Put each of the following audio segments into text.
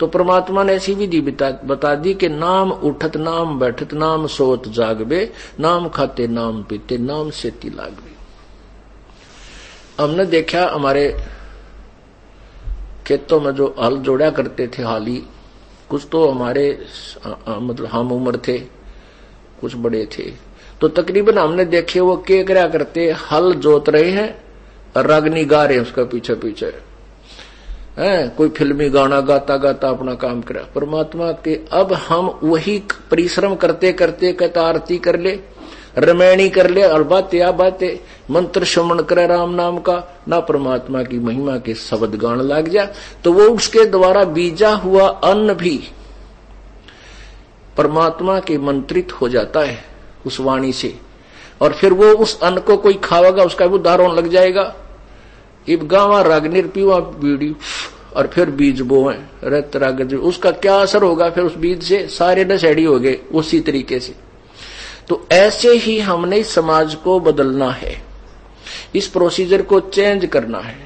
तो परमात्मा ने ऐसी विधि बता दी कि नाम उठत नाम बैठत नाम सोत जागबे, नाम खाते नाम पीते नाम सेती लागबे। हमने देखा हमारे खेतों में जो हल जोड़ा करते थे हाली, कुछ तो हमारे मतलब हम उम्र थे, कुछ बड़े थे, तो तकरीबन हमने देखे वो के क्या करते, हल जोत रहे हैं, रागनी गा रहे हैं उसका पीछे पीछे, है कोई फिल्मी गाना गाता गाता अपना काम करा। परमात्मा के अब हम वही परिश्रम करते करते कहता आरती कर ले, रमैणी कर ले, और बातें आ बातें मंत्र श्रवण करे राम नाम का, ना परमात्मा की महिमा के शब्द गान लाग जा, तो वो उसके द्वारा बीजा हुआ अन्न भी परमात्मा के मंत्रित हो जाता है उस वाणी से, और फिर वो उस अन्न को कोई खावेगा उसका भी उदाहरण लग जाएगा। इब गावा रागनिर पीवा बीड़ी, और फिर बीज बोए रत राग, उसका क्या असर होगा फिर उस बीज से, सारे नशेड़ी हो गए उसी तरीके से। तो ऐसे ही हमने इस समाज को बदलना है, इस प्रोसीजर को चेंज करना है।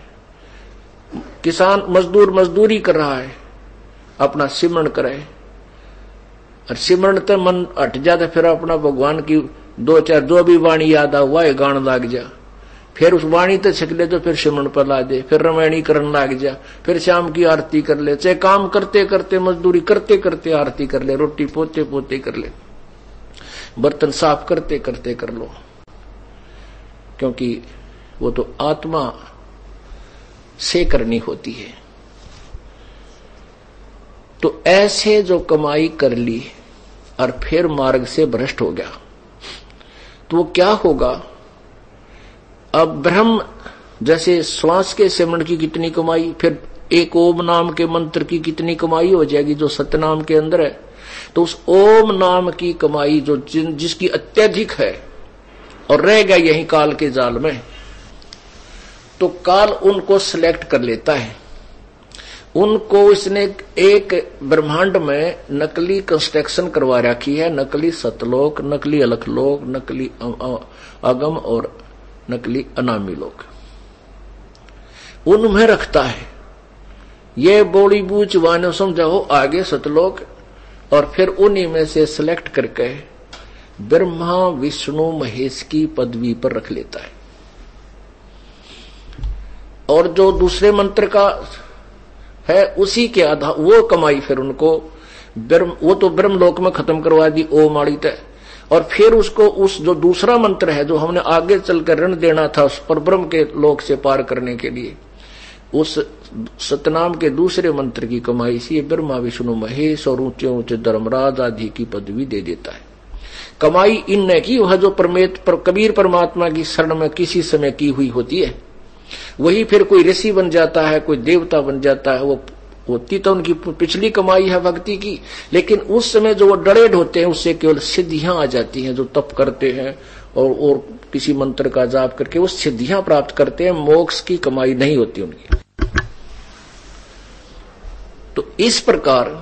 किसान मजदूर मजदूरी कर रहा है, अपना सिमरण करे, और सिमरण तो मन हट जाता, फिर अपना भगवान की दो चार जो भी वाणी याद आ हुआ है गान लाग जा, फिर उस वाणी तो छक ले तो फिर सिमरण पर ला दे, फिर रमैणी करने लाग जा, फिर शाम की आरती कर ले, चाहे काम करते करते मजदूरी करते करते आरती कर ले, रोटी पोते पोते कर ले, बर्तन साफ करते करते कर लो, क्योंकि वो तो आत्मा से करनी होती है। तो ऐसे जो कमाई कर ली और फिर मार्ग से भ्रष्ट हो गया तो वो क्या होगा। अब ब्रह्म जैसे श्वास के सिमरण की कितनी कमाई, फिर एक ओम नाम के मंत्र की कितनी कमाई हो जाएगी जो सतनाम के अंदर है। तो उस ओम नाम की कमाई जो जिसकी अत्यधिक है और रह गया यही काल के जाल में, तो काल उनको सिलेक्ट कर लेता है, उनको इसने एक ब्रह्मांड में नकली कंस्ट्रक्शन करवा रखी है, नकली सतलोक, नकली अलखलोक, नकली अगम और नकली अनामी लोक, उनमें रखता है। ये बोली बूच वाने समझाओ आगे सतलोक, और फिर उन्हीं में से सिलेक्ट करके ब्रह्मा विष्णु महेश की पदवी पर रख लेता है। और जो दूसरे मंत्र का है उसी के आधार वो कमाई फिर उनको ब्रह्म, वो तो ब्रह्मलोक में खत्म करवा दी ओम आड़ी तय, और फिर उसको उस जो दूसरा मंत्र है जो हमने आगे चलकर ऋण देना था उस पर ब्रह्म के लोक से पार करने के लिए, उस सतनाम के दूसरे मंत्र की कमाई से ब्रह्मा विष्णु महेश और ऊंचे ऊंचे धर्मराज आदि की पदवी दे देता है। कमाई इनने की वह जो कबीर परमात्मा की शरण में किसी समय की हुई होती है, वही फिर कोई ऋषि बन जाता है, कोई देवता बन जाता है। वो होती तो उनकी पिछली कमाई है भक्ति की, लेकिन उस समय जो वो डरेड होते हैं उससे केवल सिद्धियां आ जाती हैं। जो तप करते हैं और किसी मंत्र का जाप करके वो सिद्धियां प्राप्त करते हैं, मोक्ष की कमाई नहीं होती उनकी। तो इस प्रकार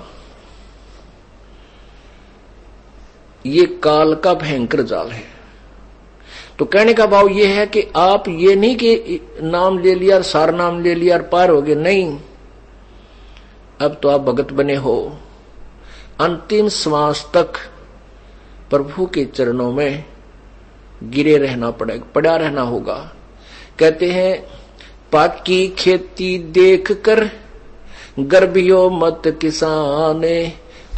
ये काल का भयंकर जाल है। तो कहने का भाव ये है कि आप ये नहीं कि नाम ले लिया और सार नाम ले लिया और पार हो गए, नहीं, अब तो आप भगत बने हो। अंतिम श्वास तक प्रभु के चरणों में गिरे रहना पड़ेगा, पड़ा रहना होगा। कहते हैं पाकी खेती देख कर गर्भियों मत किसाने,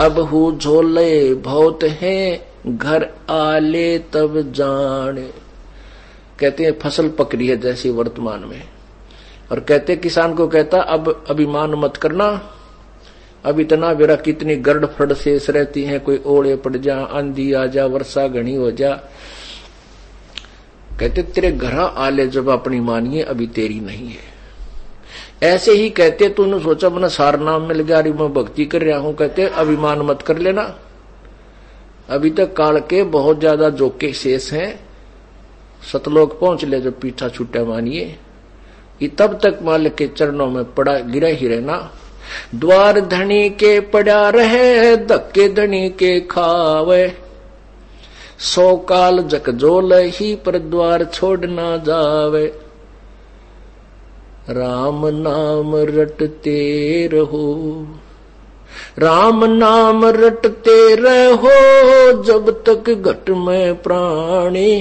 अब हु झोले बहुत हैं घर आले तब जाने। कहते हैं फसल पकड़ी है जैसे वर्तमान में, और कहते किसान को कहता अब अभिमान मत करना, अब इतना बेरा कितनी गर्द फड़ शेष रहती है, कोई ओले पड़ जा, आंधी आ जा, वर्षा घनी हो जा। कहते तेरे घर आले जब अपनी मानिए अभी तेरी नहीं है। ऐसे ही कहते तूने सोचा मैंने सार नाम में लगा रही मैं भक्ति कर रहा हूं, कहते अभिमान मत कर लेना, अभी तक काल के बहुत ज्यादा जोके शेष हैं, सतलोक पहुंच ले जब पीछा छूटा मानिए। तब तक मालिक के चरणों में पड़ा गिरा ही रहना। द्वार धनी के पड़ा रहे धक्के धनी के खावे, सौ काल जकजोल ही पर द्वार छोड़ ना जावे। राम नाम रटते रहो राम नाम रटते रहो जब तक घट में प्राणी,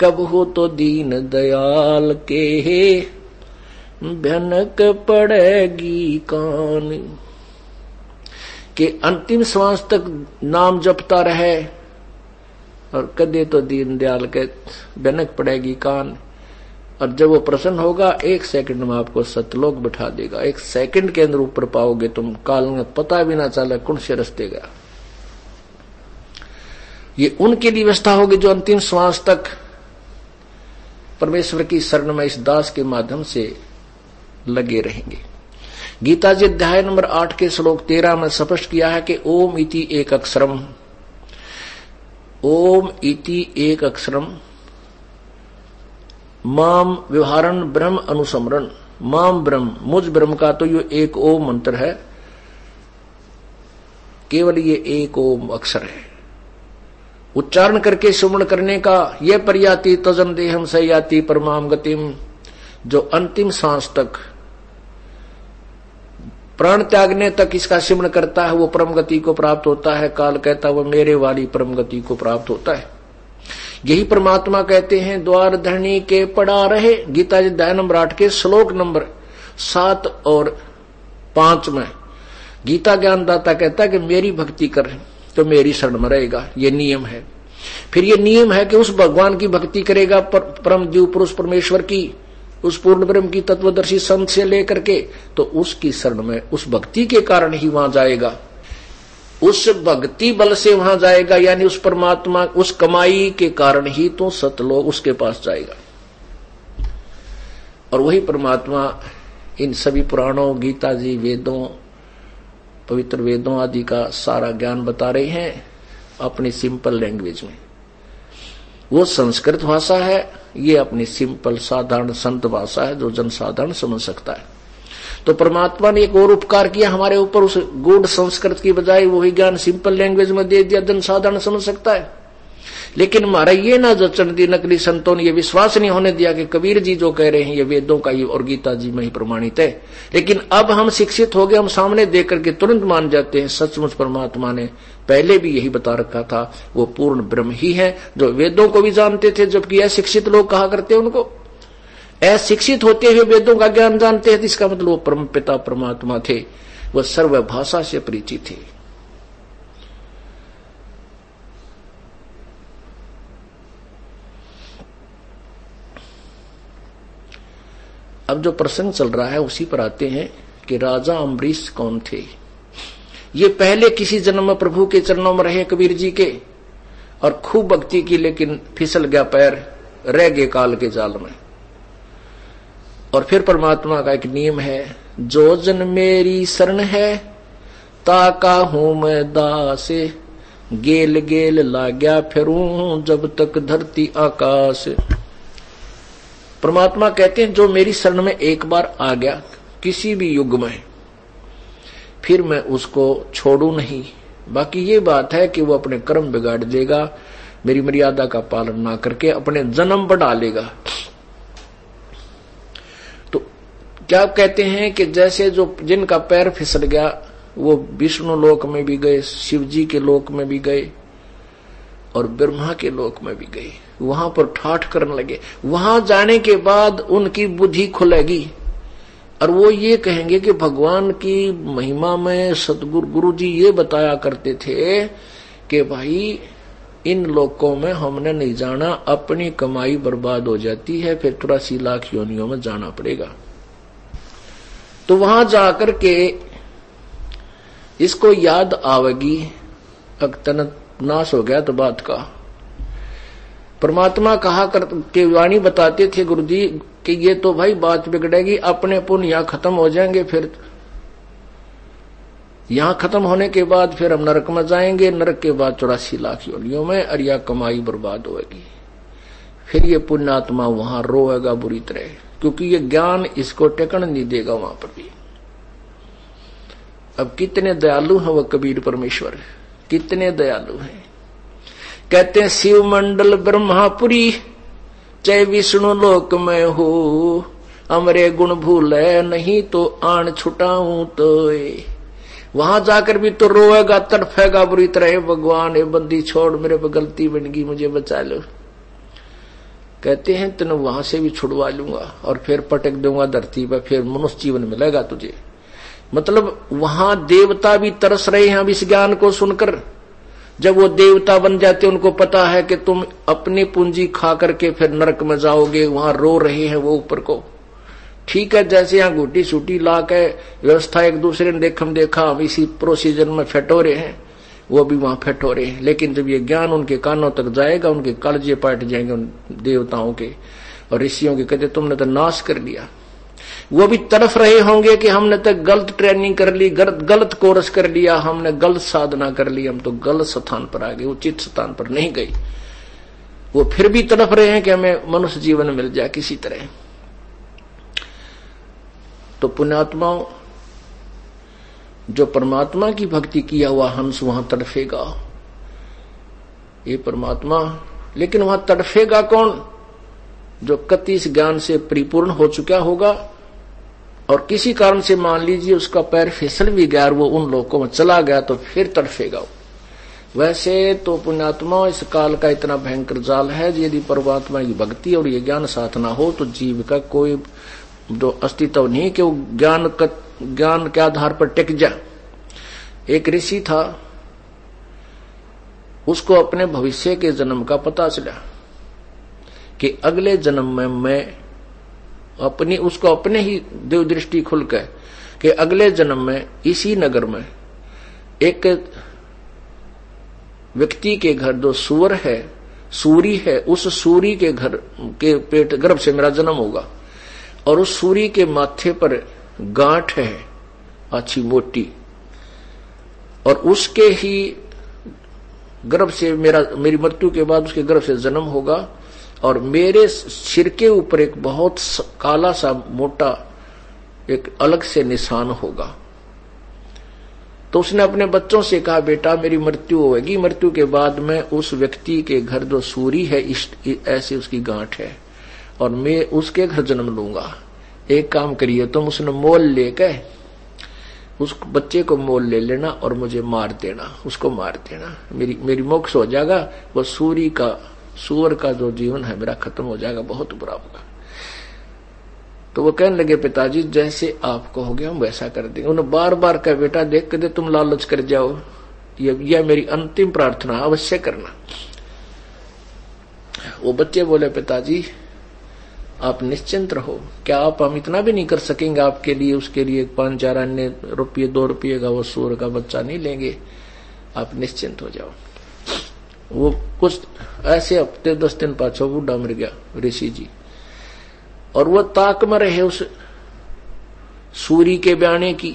कब हो तो दीन दयाल के भनक पड़ेगी कान। के अंतिम श्वास तक नाम जपता रहे और कदे तो दीन दयाल के भनक पड़ेगी कान। और जब वो प्रसन्न होगा एक सेकंड में आपको सतलोक बिठा देगा। एक सेकंड के अंदर ऊपर पाओगे तुम, काल में पता भी ना चला कौन से रस्ते गया। ये उनके लिए व्यवस्था होगी जो अंतिम श्वास तक परमेश्वर की शरण में इस दास के माध्यम से लगे रहेंगे। गीता जी अध्याय नंबर 8 के श्लोक 13 में स्पष्ट किया है कि ओम इति एक अक्षरम, ओम इति एक अक्षरम माम व्यवहारन ब्रह्म अनुसमरण। माम ब्रह्म, मुझ ब्रह्म का तो ये एक ओम मंत्र है, केवल ये एक ओम अक्षर है। उच्चारण करके सुमरण करने का ये पर्याति तजम देहम सयाति परमाम गतिम। जो अंतिम सांस तक प्राण त्यागने तक इसका सिमरण करता है वो परम गति को प्राप्त होता है। काल कहता है वो मेरे वाली परम गति को प्राप्त होता है। यही परमात्मा कहते हैं द्वार धरणी के पड़ा रहे, गीता जी अध्याय नंबर 8 के श्लोक नंबर 7 और 5 में। गीता ज्ञानदाता कहता है कि मेरी भक्ति कर तो मेरी शरण में रहेगा, ये नियम है। फिर ये नियम है कि उस भगवान की भक्ति करेगा परम दिव्य पुरुष परमेश्वर की, उस पूर्ण ब्रह्म की तत्वदर्शी संत से लेकर के, तो उसकी शरण में उस भक्ति के कारण ही वहां जाएगा, उस भक्ति बल से वहां जाएगा। यानी उस परमात्मा उस कमाई के कारण ही तो सतलोक उसके पास जाएगा। और वही परमात्मा इन सभी पुराणों, गीता जी, वेदों, पवित्र वेदों आदि का सारा ज्ञान बता रहे हैं अपनी सिंपल लैंग्वेज में। वो संस्कृत भाषा है, ये अपनी सिंपल साधारण संत भाषा है जो जनसाधारण समझ सकता है। तो परमात्मा ने एक और उपकार किया हमारे ऊपर, उस गुड संस्कृत की बजाय वही ज्ञान सिंपल लैंग्वेज में दे दिया, जनसाधारण समझ सकता है। लेकिन हमारा ये ना जचन दी, नकली संतों ने ये विश्वास नहीं होने दिया कि कबीर जी जो कह रहे हैं ये वेदों का ही और गीता जी में ही प्रमाणित है। लेकिन अब हम शिक्षित हो गए, हम सामने देख करके तुरंत मान जाते हैं सचमुच परमात्मा ने पहले भी यही बता रखा था, वो पूर्ण ब्रह्म ही है। जो वेदों को भी जानते थे, जबकि अशिक्षित लोग कहा करते उनको, अशिक्षित होते हुए वेदों का ज्ञान जानते हैं, इसका मतलब वो परम पिता परमात्मा थे, वो सर्व भाषा से परिचित थे। अब जो प्रसंग चल रहा है उसी पर आते हैं कि राजा अम्बरीश कौन थे। ये पहले किसी जन्म में प्रभु के चरणों में रहे कबीर जी के, और खूब भक्ति की, लेकिन फिसल गया पैर, रह गए काल के जाल में। और फिर परमात्मा का एक नियम है, जो जन मेरी शरण है ताका हूं मैं दासे, गेल गेल लाग्या फिरूं जब तक धरती आकाश। परमात्मा कहते हैं जो मेरी शरण में एक बार आ गया किसी भी युग में, फिर मैं उसको छोड़ू नहीं। बाकी ये बात है कि वो अपने कर्म बिगाड़ देगा, मेरी मर्यादा का पालन ना करके अपने जन्म बढ़ा लेगा। तो क्या कहते हैं कि जैसे जो जिनका पैर फिसल गया वो विष्णु लोक में भी गए, शिव जी के लोक में भी गए और ब्रह्मा के लोक में भी गए, वहां पर ठाठ करने लगे। वहां जाने के बाद उनकी बुद्धि खुलेगी और वो ये कहेंगे कि भगवान की महिमा में सतगुरु गुरु जी ये बताया करते थे कि भाई इन लोकों में हमने नहीं जाना, अपनी कमाई बर्बाद हो जाती है, फिर 83 लाख योनियों में जाना पड़ेगा। तो वहां जाकर के इसको याद आवेगी, अक्तन नाश हो गया तो बात का। परमात्मा कहा के वाणी बताते थे गुरु जी कि ये तो भाई बात बिगड़ेगी, अपने पुण्य यहां खत्म हो जाएंगे, फिर यहां खत्म होने के बाद फिर हम नरक में जाएंगे, नरक के बाद 84 लाख योनियों में, और यह कमाई बर्बाद होगी। फिर ये पुण्यात्मा वहां रोएगा बुरी तरह, क्योंकि ये ज्ञान इसको टेकन नहीं देगा वहां पर भी। अब कितने दयालु हैं वह कबीर परमेश्वर, कितने दयालु हैं। कहते हैं शिव मंडल ब्रह्मापुरी चाहे विष्णु लोक में हो, हमरे गुण भूले नहीं तो आन छुटाऊं तो। वहां जाकर भी तो रोएगा, तड़फेगा बुरी तरह, भगवान ये बंदी छोड़, मेरे पर गलती बन गई, मुझे बचा लो। कहते हैं तुम वहां से भी छुड़वा लूंगा और फिर पटक दूंगा धरती पर, फिर मनुष्य जीवन मिलेगा तुझे। मतलब वहां देवता भी तरस रहे हैं अब इस ज्ञान को सुनकर। जब वो देवता बन जाते उनको पता है कि तुम अपनी पूंजी खा करके फिर नरक में जाओगे, वहां रो रहे हैं वो ऊपर को। ठीक है, जैसे यहाँ घूटी सूटी ला के व्यवस्था एक दूसरे ने देखम देखा, हम इसी प्रोसीजर में फिट हो रहे हैं, वो भी वहां फिट हो रहे हैं। लेकिन जब ये ज्ञान उनके कानों तक जाएगा, उनके कलजे पाट जाएंगे उन देवताओं के और ऋषियों के, कहते तुमने तो नाश कर लिया। वो भी तरफ रहे होंगे कि हमने तो गलत ट्रेनिंग कर ली, गलत कोर्स कर लिया, हमने गलत साधना कर ली, हम तो गलत स्थान पर आ गए, उचित स्थान पर नहीं गए। वो फिर भी तरफ रहे हैं कि हमें मनुष्य जीवन मिल जाए किसी तरह। तो पुण्यात्माओं, जो परमात्मा की भक्ति किया हुआ हंस वहां तड़फेगा, ये परमात्मा। लेकिन वहां तड़फेगा कौन? जो कतिस ज्ञान से परिपूर्ण हो चुका होगा और किसी कारण से मान लीजिए उसका पैर फिसल भी गया, वो उन लोगों में चला गया, तो फिर तड़फेगा। वैसे तो पुण्यात्मा, इस काल का इतना भयंकर जाल है, यदि परमात्मा की भक्ति और ये ज्ञान साधना हो तो जीव का कोई जो अस्तित्व नहीं कि वो ज्ञान के आधार पर टिक जाए। एक ऋषि था, उसको अपने भविष्य के जन्म का पता चला कि अगले जन्म में मैं उसको अपने ही देवदृष्टि खुल गए कि अगले जन्म में इसी नगर में एक व्यक्ति के घर जो सूरी है, उस सूरी के घर के पेट गर्भ से मेरा जन्म होगा और उस सूरी के माथे पर गांठ है अच्छी मोटी और उसके ही गर्भ से मेरी मृत्यु के बाद उसके गर्भ से जन्म होगा और मेरे सिर के ऊपर एक बहुत काला सा मोटा एक अलग से निशान होगा। तो उसने अपने बच्चों से कहा, बेटा मेरी मृत्यु होगी, मृत्यु के बाद मैं उस व्यक्ति के घर जो सूरी है ऐसे उसकी गांठ है और मैं उसके घर जन्म लूंगा। एक काम करिए तुम, उसने मोल लेके उस बच्चे को मोल ले लेना और मुझे मार देना, उसको मार देना, मेरी मोक्ष हो जाएगा। वो सूअर का जो जीवन है मेरा खत्म हो जाएगा, बहुत बुरा होगा। तो वो कहने लगे, पिताजी जैसे आप कहोगे हम वैसा कर देंगे। उन्होंने बार बार कहा, बेटा देख कर दे तुम लालच कर जाओ, यह मेरी अंतिम प्रार्थना अवश्य करना। वो बच्चे बोले, पिताजी आप निश्चिंत रहो, क्या आप हम इतना भी नहीं कर सकेंगे आपके लिए, उसके लिए 5-4 अन्य रुपये 2 रुपये का वो सूअर का बच्चा नहीं लेंगे, आप निश्चिंत हो जाओ। वो कुछ ऐसे हफ्ते 10 दिन पाछो बूढ़ा मर गया ऋषि जी और वो ताक में रहे उस सूरी के ब्याने की।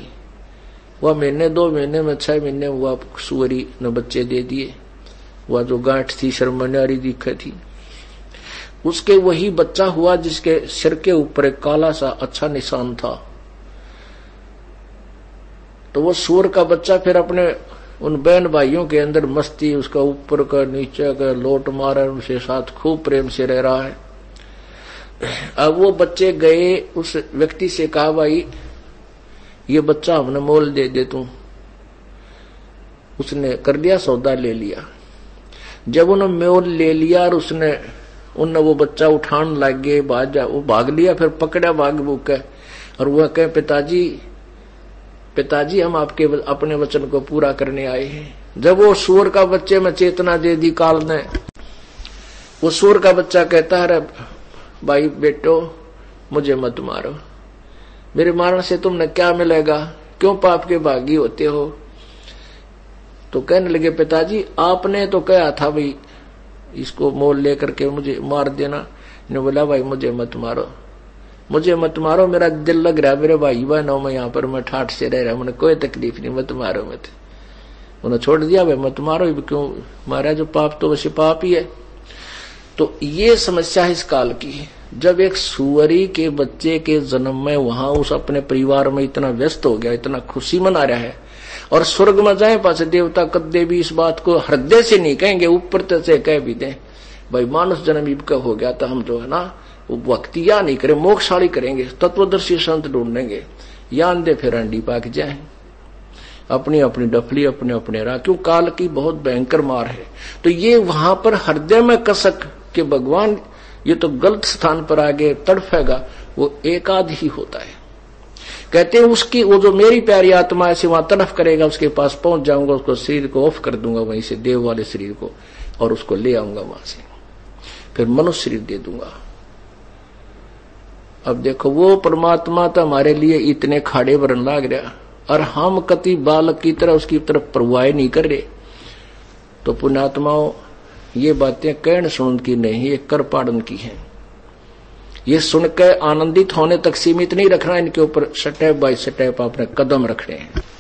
वह महीने 2 महीने में 6 महीने हुआ सूरी ने बच्चे दे दिए। वह जो गांठ थी शर्मनारी दिखे थी, उसके वही बच्चा हुआ जिसके सिर के ऊपर एक काला सा अच्छा निशान था। तो वो सूर का बच्चा फिर अपने उन बहन भाइयों के अंदर मस्ती, उसका ऊपर का नीचे का लोट मारा, उनके साथ खूब प्रेम से रह रहा है। अब वो बच्चे गए उस व्यक्ति से कहा, भाई ये बच्चा हमने मोल दे दे तू। उसने कर दिया, सौदा ले लिया। जब उन्होंने मोल ले लिया और उनने वो बच्चा उठान लग गए, वो भाग लिया, फिर पकड़ा भाग भूख और वह कहे, पिताजी हम आपके अपने वचन को पूरा करने आए हैं। जब वो सूअर का बच्चे में चेतना दे दी काल ने, वो सूअर का बच्चा कहता है, अरे भाई बेटो मुझे मत मारो, मेरे मारने से तुमने क्या मिलेगा, क्यों पाप के भागी होते हो। तो कहने लगे, पिताजी आपने तो कहा था भाई इसको मोल लेकर के मुझे मार देना। ने बोला, भाई मुझे मत मारो, मेरा दिल लग रहा है मेरे भाई बहनों में, यहाँ पर मैं ठाठ से रह रहा हूं, मैंने कोई तकलीफ नहीं, मत मारो मत। उन्हें छोड़ दिया, भाई मत मारो, क्यों मारा, जो पाप तो वैसे पाप ही है। तो ये समस्या इस काल की है। जब एक सुअरी के बच्चे के जन्म में वहां उस अपने परिवार में इतना व्यस्त हो गया, इतना खुशी मना रहा है और स्वर्ग में जाए पास देवता कदे भी इस बात को हृदय से नहीं कहेंगे, ऊपर से कह भी दें भाई मानस जन्म का हो गया था, हम जो है ना वो भक्ति या नहीं करें, मोक्षशाली करेंगे, तत्वदर्शी संत ढूंढेंगे, या अंधे फिर अंडी पाक जाए। अपनी अपनी डफली, अपने अपने राह, क्यों काल की बहुत भयंकर मार है। तो ये वहां पर हृदय में कसक के भगवान ये तो गलत स्थान पर आगे तड़फेगा, वो एकाध ही होता है। कहते हैं उसकी वो जो मेरी प्यारी आत्मा ऐसे वहां तड़फ करेगा, उसके पास पहुंच जाऊंगा, उसको शरीर को ऑफ कर दूंगा वहीं से, देव वाले शरीर को, और उसको ले आऊंगा वहां से, फिर मनुष्य शरीर दे दूंगा। अब देखो वो परमात्मा तो हमारे लिए इतने खाड़े भरन लाग रहा और हम कति बालक की तरह उसकी तरफ परवाह नहीं कर रहे। तो पुण्यात्माओं ये बातें कहन सुन की नहीं, ये कर पाड़न की हैं। ये सुनकर आनंदित होने तक सीमित नहीं रखना, इनके ऊपर स्टेप बाय स्टेप अपने कदम रखने हैं।